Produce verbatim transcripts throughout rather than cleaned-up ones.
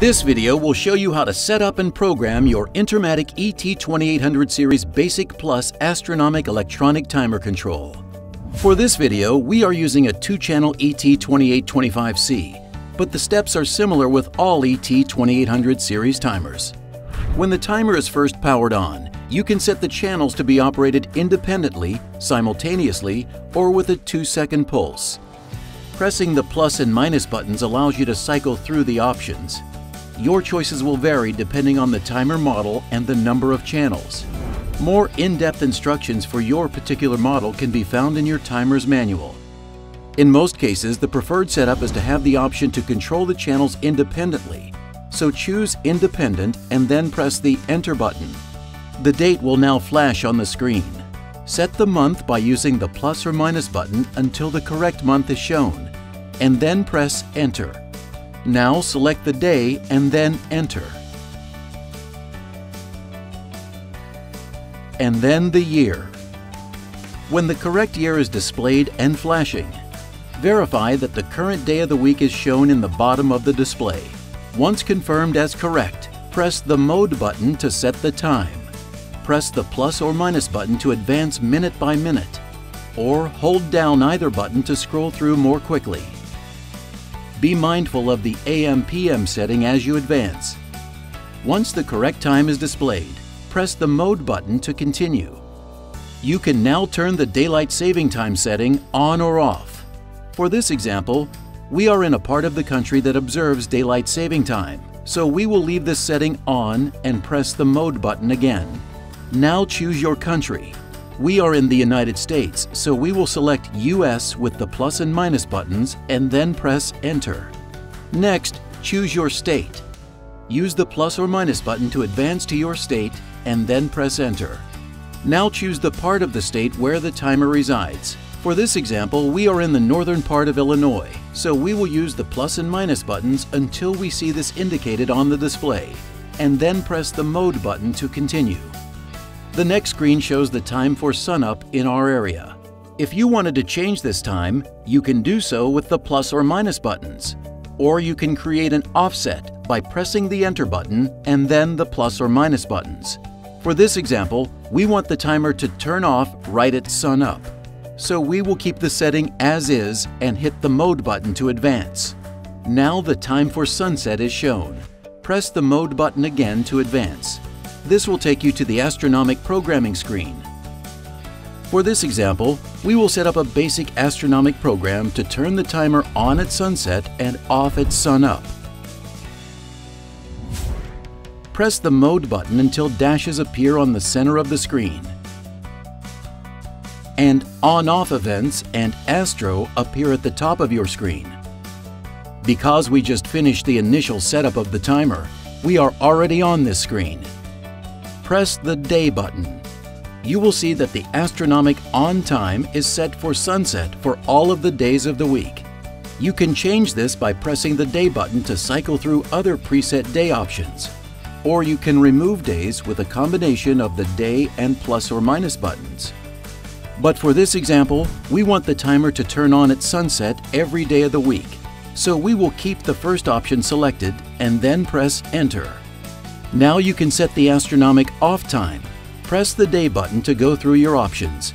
This video will show you how to set up and program your Intermatic E T twenty-eight hundred series Basic plus Astronomic electronic timer control. For this video, we are using a two-channel E T twenty-eight twenty-five C, but the steps are similar with all E T twenty-eight hundred series timers. When the timer is first powered on, you can set the channels to be operated independently, simultaneously, or with a two-second pulse. Pressing the plus and minus buttons allows you to cycle through the options. Your choices will vary depending on the timer model and the number of channels. More in-depth instructions for your particular model can be found in your timer's manual. In most cases, the preferred setup is to have the option to control the channels independently, so choose Independent and then press the Enter button. The date will now flash on the screen. Set the month by using the plus or minus button until the correct month is shown, and then press Enter. Now select the day and then Enter, and then the year. When the correct year is displayed and flashing, verify that the current day of the week is shown in the bottom of the display. Once confirmed as correct, press the Mode button to set the time. Press the plus or minus button to advance minute by minute, or hold down either button to scroll through more quickly. Be mindful of the A M P M setting as you advance. Once the correct time is displayed, press the Mode button to continue. You can now turn the Daylight Saving Time setting on or off. For this example, we are in a part of the country that observes Daylight Saving Time, so we will leave this setting on and press the Mode button again. Now choose your country. We are in the United States, so we will select U S with the plus and minus buttons and then press Enter. Next, choose your state. Use the plus or minus button to advance to your state and then press Enter. Now choose the part of the state where the timer resides. For this example, we are in the northern part of Illinois, so we will use the plus and minus buttons until we see this indicated on the display, and then press the Mode button to continue. The next screen shows the time for sunup in our area. If you wanted to change this time, you can do so with the plus or minus buttons, or you can create an offset by pressing the Enter button and then the plus or minus buttons. For this example, we want the timer to turn off right at sunup, so we will keep the setting as is and hit the Mode button to advance. Now the time for sunset is shown. Press the Mode button again to advance. This will take you to the Astronomic programming screen. For this example, we will set up a basic Astronomic program to turn the timer on at sunset and off at sunup. Press the Mode button until dashes appear on the center of the screen, and on-off events and Astro appear at the top of your screen. Because we just finished the initial setup of the timer, we are already on this screen. Press the Day button. You will see that the Astronomic on time is set for sunset for all of the days of the week. You can change this by pressing the Day button to cycle through other preset day options, or you can remove days with a combination of the day and plus or minus buttons. But for this example, we want the timer to turn on at sunset every day of the week, so we will keep the first option selected and then press Enter. Now you can set the Astronomic off time. Press the Day button to go through your options.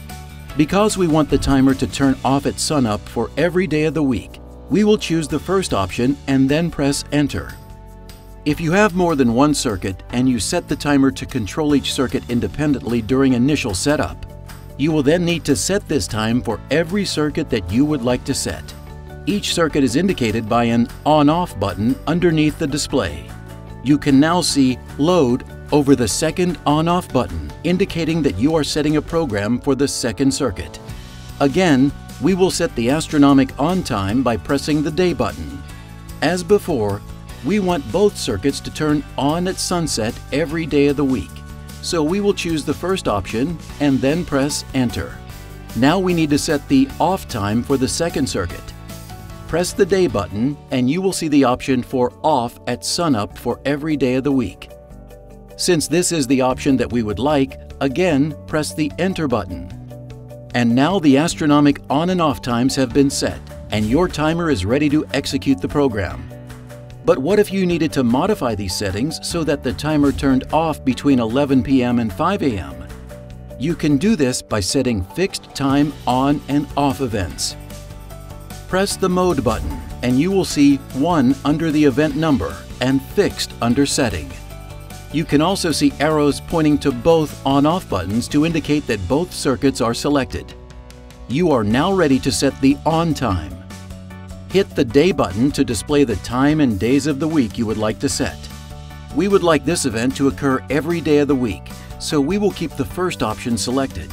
Because we want the timer to turn off at sunup for every day of the week, we will choose the first option and then press Enter. If you have more than one circuit and you set the timer to control each circuit independently during initial setup, you will then need to set this time for every circuit that you would like to set. Each circuit is indicated by an on-off button underneath the display. You can now see Load over the second on-off button, indicating that you are setting a program for the second circuit. Again, we will set the Astronomic on time by pressing the Day button. As before, we want both circuits to turn on at sunset every day of the week, so we will choose the first option and then press Enter. Now we need to set the off time for the second circuit. Press the Day button and you will see the option for off at sunup for every day of the week. Since this is the option that we would like, again press the Enter button. And now the Astronomic on and off times have been set, and your timer is ready to execute the program. But what if you needed to modify these settings so that the timer turned off between eleven p m and five a m? You can do this by setting fixed time on and off events. Press the Mode button and you will see one under the event number and fixed under setting. You can also see arrows pointing to both on-off buttons to indicate that both circuits are selected. You are now ready to set the on time. Hit the Day button to display the time and days of the week you would like to set. We would like this event to occur every day of the week, so we will keep the first option selected.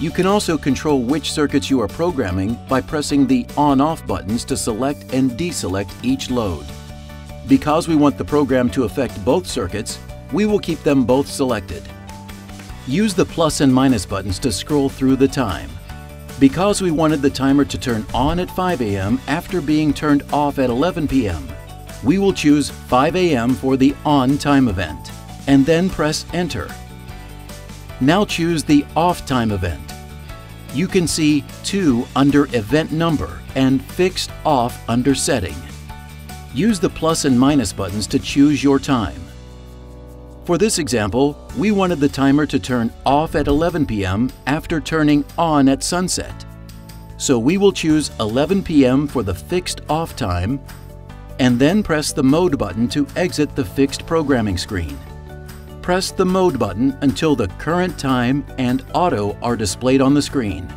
You can also control which circuits you are programming by pressing the on-off buttons to select and deselect each load. Because we want the program to affect both circuits, we will keep them both selected. Use the plus and minus buttons to scroll through the time. Because we wanted the timer to turn on at five a m after being turned off at eleven p m, we will choose five a m for the on time event, and then press Enter. Now choose the off time event. You can see two under event number and fixed off under setting. Use the plus and minus buttons to choose your time. For this example, we wanted the timer to turn off at eleven p m after turning on at sunset. So we will choose eleven p m for the fixed off time, and then press the Mode button to exit the fixed programming screen. Press the Mode button until the current time and auto are displayed on the screen.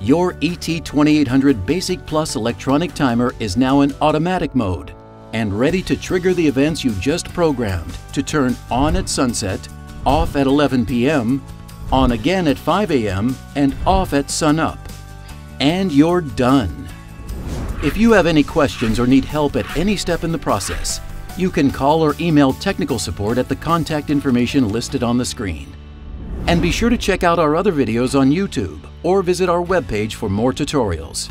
Your E T twenty-eight hundred Basic Plus electronic timer is now in automatic mode and ready to trigger the events you just programmed to turn on at sunset, off at eleven p m, on again at five a m, and off at sunup. And you're done. If you have any questions or need help at any step in the process, you can call or email technical support at the contact information listed on the screen. And be sure to check out our other videos on YouTube or visit our webpage for more tutorials.